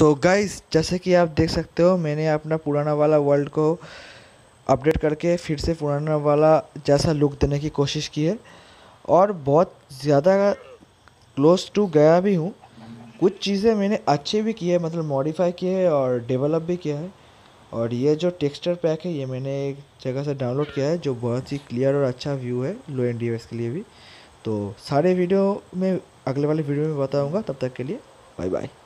So guys, जैसे कि आप देख सकते हो मैंने अपना पुराना वाला वर्ल्ड को अपडेट करके फिर से पुराना वाला जैसा लुक देने की कोशिश की है और बहुत ज़्यादा क्लोज टू गया भी हूँ। कुछ चीज़ें मैंने अच्छे भी किए, मतलब मॉडिफाई किए हैं और डेवलप भी किया है। और ये जो टेक्सचर पैक है ये मैंने एक जगह से डाउनलोड किया है जो बहुत ही क्लियर और अच्छा व्यू है लो एंड डिवाइस के लिए भी। तो सारे वीडियो में अगले वाले वीडियो में बताऊँगा, तब तक के लिए बाय बाय।